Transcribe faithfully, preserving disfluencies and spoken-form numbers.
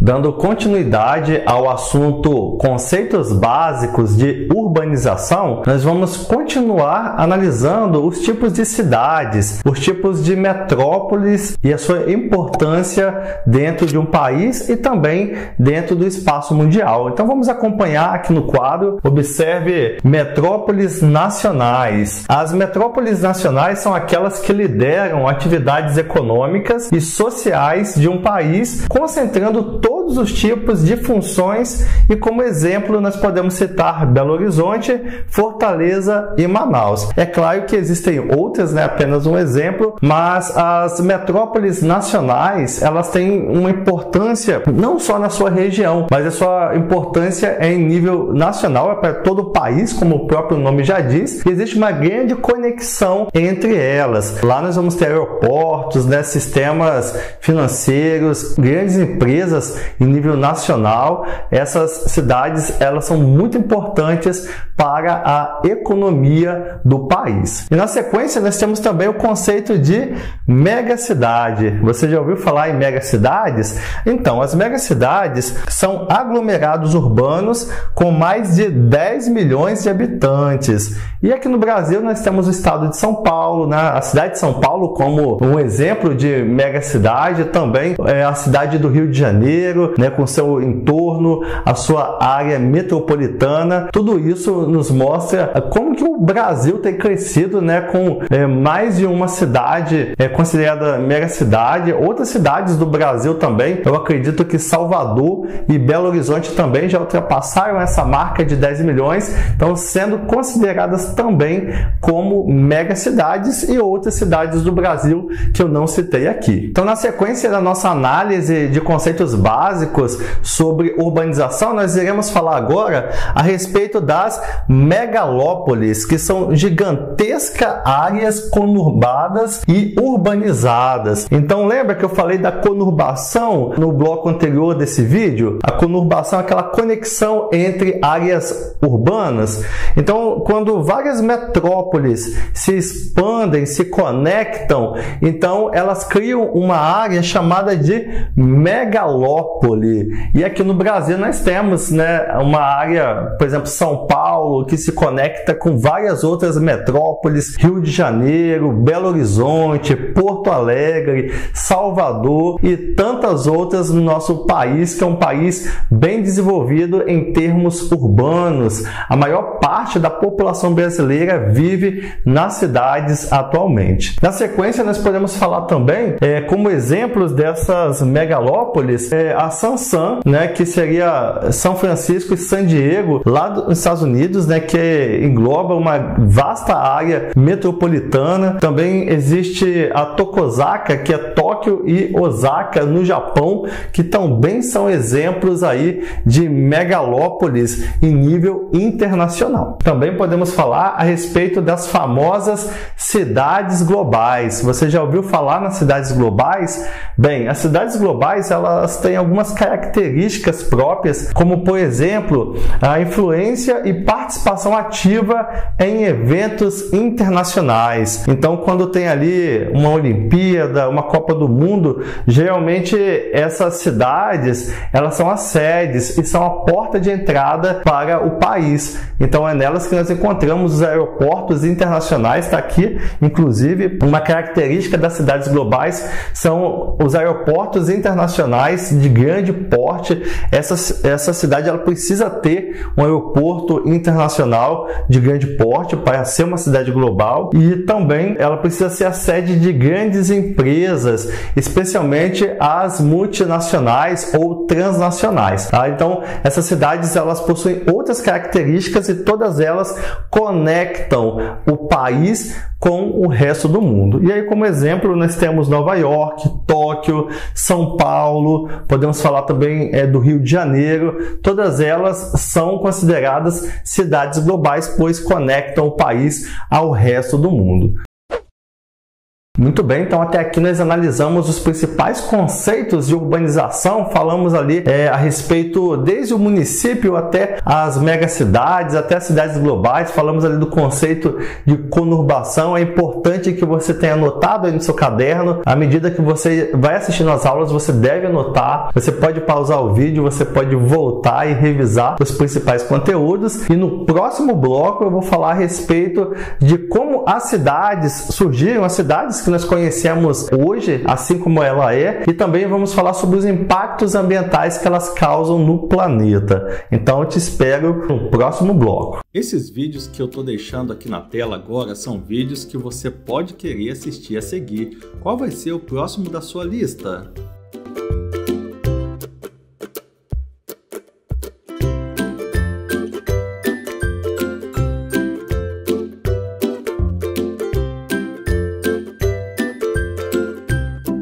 Dando continuidade ao assunto conceitos básicos de urbanização, nós vamos continuar analisando os tipos de cidades, os tipos de metrópoles e a sua importância dentro de um país e também dentro do espaço mundial. Então vamos acompanhar aqui no quadro, observe metrópoles nacionais. As metrópoles nacionais são aquelas que lideram atividades econômicas e sociais de um país, concentrando todos todos os tipos de funções e, como exemplo, nós podemos citar Belo Horizonte, Fortaleza e Manaus. É claro que existem outras, né? Apenas um exemplo, mas as metrópoles nacionais, elas têm uma importância não só na sua região, mas a sua importância é em nível nacional, é para todo o país, como o próprio nome já diz, e existe uma grande conexão entre elas. Lá nós vamos ter aeroportos, né? Sistemas financeiros, grandes empresas em nível nacional. Essas cidades, elas são muito importantes para a economia do país. E na sequência nós temos também o conceito de megacidade. Você já ouviu falar em megacidades? Então, as megacidades são aglomerados urbanos com mais de dez milhões de habitantes. E aqui no Brasil nós temos o estado de São Paulo, né? A cidade de São Paulo como um exemplo de megacidade, também é a cidade do Rio de Janeiro, né, com seu entorno, a sua área metropolitana. Tudo isso nos mostra como que o Brasil tem crescido, né, com é, mais de uma cidade é, considerada megacidade. Outras cidades do Brasil também, eu acredito que Salvador e Belo Horizonte também já ultrapassaram essa marca de dez milhões, então sendo consideradas também como megacidades, e outras cidades do Brasil que eu não citei aqui. Então, na sequência da nossa análise de conceitos básicos básicos sobre urbanização, nós iremos falar agora a respeito das megalópolis, que são gigantescas áreas conurbadas e urbanizadas. Então, lembra que eu falei da conurbação no bloco anterior desse vídeo? A conurbação é aquela conexão entre áreas urbanas. Então, quando várias metrópoles se expandem, se conectam, então elas criam uma área chamada de megalópolis. E aqui no Brasil nós temos, né, uma área, por exemplo, São Paulo, que se conecta com várias outras metrópoles, Rio de Janeiro, Belo Horizonte, Porto Alegre, Salvador e tantas outras no nosso país, que é um país bem desenvolvido em termos urbanos. A maior parte da população brasileira vive nas cidades atualmente. Na sequência, nós podemos falar também, é, como exemplos dessas megalópolis, é, a Sansã, né, que seria São Francisco e San Diego, lá dos Estados Unidos, né, que engloba uma vasta área metropolitana. Também existe a Tocosaca, que é Tóquio e Osaka, no Japão, que também são exemplos aí de megalópolis em nível internacional. Também podemos falar a respeito das famosas cidades globais. Você já ouviu falar nas cidades globais? Bem, as cidades globais, elas têm algumas características próprias, como por exemplo a influência e participação ativa em eventos internacionais. Então, quando tem ali uma Olimpíada, uma Copa do Mundo, geralmente essas cidades, elas são as sedes e são a porta de entrada para o país. Então é nelas que nós encontramos os aeroportos internacionais. Está aqui, inclusive, uma característica das cidades globais são os aeroportos internacionais de grande porte. Essa, essa cidade, ela precisa ter um aeroporto internacional de grande porte para ser uma cidade global, e também ela precisa ser a sede de grandes empresas, especialmente as multinacionais ou transnacionais, tá? Então, essas cidades, elas possuem outras características e todas elas conectam o país com o resto do mundo. E aí, como exemplo, nós temos Nova York, Tóquio, São Paulo, podemos falar também é, do Rio de Janeiro. Todas elas são consideradas cidades globais, pois conectam o país ao resto do mundo. Muito bem, então até aqui nós analisamos os principais conceitos de urbanização, falamos ali é, a respeito desde o município até as megacidades, até as cidades globais, falamos ali do conceito de conurbação. É importante que você tenha anotado aí no seu caderno, à medida que você vai assistindo as aulas, você deve anotar, você pode pausar o vídeo, você pode voltar e revisar os principais conteúdos. E no próximo bloco eu vou falar a respeito de como as cidades surgiram, as cidades que nós conhecemos hoje, assim como ela é, e também vamos falar sobre os impactos ambientais que elas causam no planeta. Então eu te espero no próximo bloco. Esses vídeos que eu estou deixando aqui na tela agora são vídeos que você pode querer assistir a seguir. Qual vai ser o próximo da sua lista?